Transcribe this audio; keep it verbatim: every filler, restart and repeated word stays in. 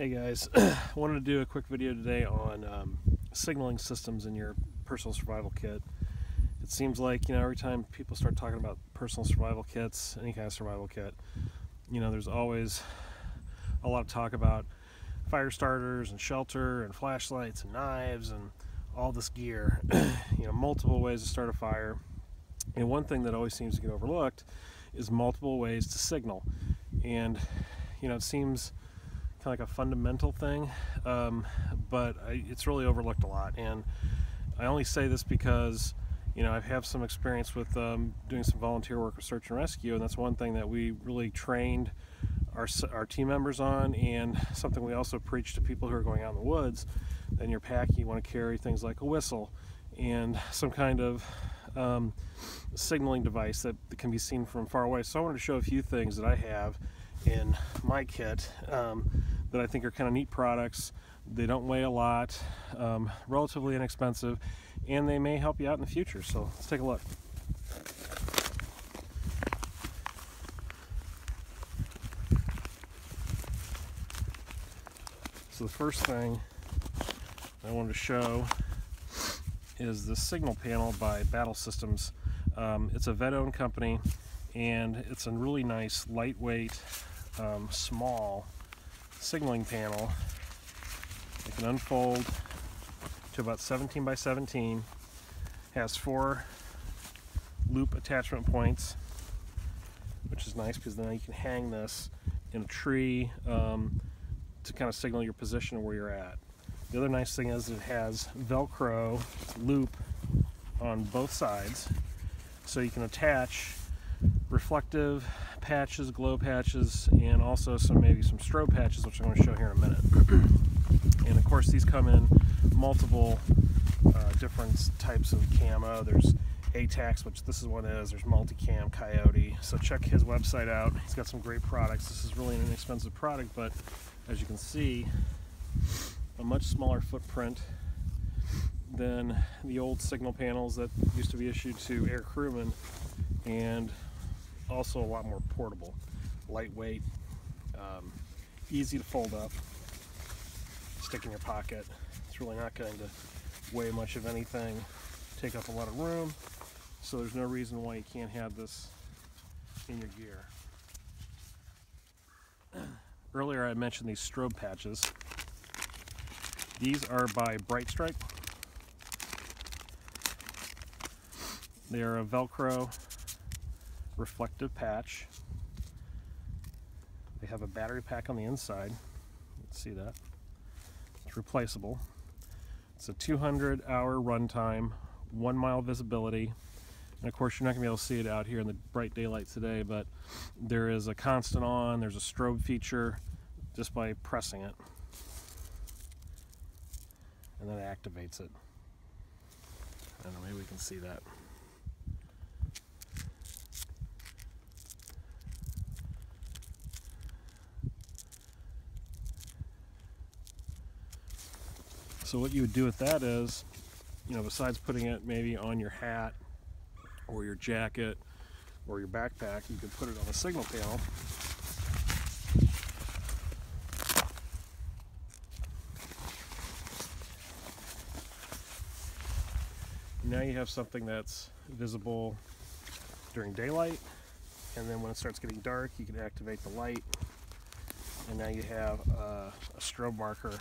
Hey guys, I wanted to do a quick video today on um, signaling systems in your personal survival kit. It seems like, you know, every time people start talking about personal survival kits, any kind of survival kit, you know, there's always a lot of talk about fire starters and shelter and flashlights and knives and all this gear, you know, multiple ways to start a fire. And one thing that always seems to get overlooked is multiple ways to signal. And, you know, it seems kind of like a fundamental thing, um, but I, it's really overlooked a lot. And I only say this because, you know, I have some experience with um, doing some volunteer work with search and rescue, and that's one thing that we really trained our, our team members on, and something we also preach to people who are going out in the woods. In your pack you want to carry things like a whistle and some kind of um, signaling device that can be seen from far away. So I wanted to show a few things that I have in my kit um, that I think are kind of neat products. They don't weigh a lot, um, relatively inexpensive, and they may help you out in the future. So let's take a look. So the first thing I wanted to show is the signal panel by Battle Systems. Um, it's a vet-owned company, and it's a really nice, lightweight, um, small signaling panel. It can unfold to about seventeen by seventeen, has four loop attachment points, which is nice because then you can hang this in a tree um, to kind of signal your position and where you're at. The other nice thing is it has Velcro loop on both sides, so you can attach reflective patches, glow patches, and also some maybe some strobe patches, which I'm going to show here in a minute. And of course these come in multiple uh, different types of camo. There's A TACS, which this is one is, there's Multicam, Coyote, so check his website out. He's got some great products. This is really an inexpensive product, but as you can see, a much smaller footprint than the old signal panels that used to be issued to air crewmen, and also a lot more portable, lightweight, um, easy to fold up, stick in your pocket. It's really not going to weigh much of anything, take up a lot of room, so there's no reason why you can't have this in your gear. Earlier I mentioned these strobe patches. These are by Brite Strike. They are a Velcro reflective patch. They have a battery pack on the inside. Let's see that. It's replaceable. It's a two hundred hour runtime, one mile visibility. And of course, you're not going to be able to see it out here in the bright daylight today, but there is a constant on, there's a strobe feature just by pressing it, and then it activates it. I don't know, maybe we can see that. So what you would do with that is, you know, besides putting it maybe on your hat or your jacket or your backpack, you could put it on a signal panel. Now you have something that's visible during daylight, and then when it starts getting dark you can activate the light, and now you have uh, a strobe marker